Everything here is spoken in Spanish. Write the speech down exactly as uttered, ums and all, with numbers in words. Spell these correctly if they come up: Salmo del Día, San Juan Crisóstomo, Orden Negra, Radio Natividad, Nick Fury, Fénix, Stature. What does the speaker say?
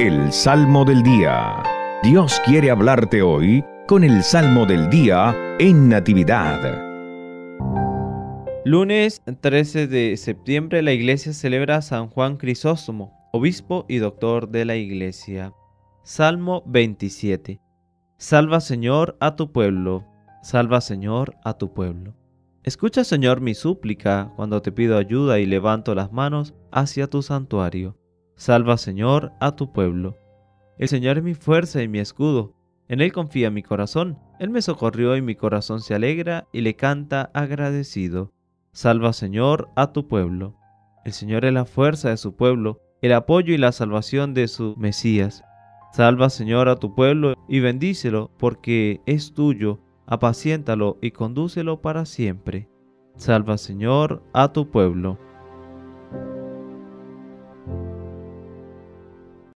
El Salmo del Día. Dios quiere hablarte hoy con el Salmo del Día en Natividad. Lunes trece de septiembre, la Iglesia celebra a San Juan Crisóstomo, obispo y doctor de la Iglesia. Salmo veintisiete. Salva, Señor, a tu pueblo. Salva, Señor, a tu pueblo. Escucha, Señor, mi súplica cuando te pido ayuda y levanto las manos hacia tu santuario. Salva, Señor, a tu pueblo. El Señor es mi fuerza y mi escudo. En Él confía mi corazón. Él me socorrió y mi corazón se alegra y le canta agradecido. Salva, Señor, a tu pueblo. El Señor es la fuerza de su pueblo, el apoyo y la salvación de su Mesías. Salva, Señor, a tu pueblo y bendícelo porque es tuyo. Apaciéntalo y condúcelo para siempre. Salva, Señor, a tu pueblo.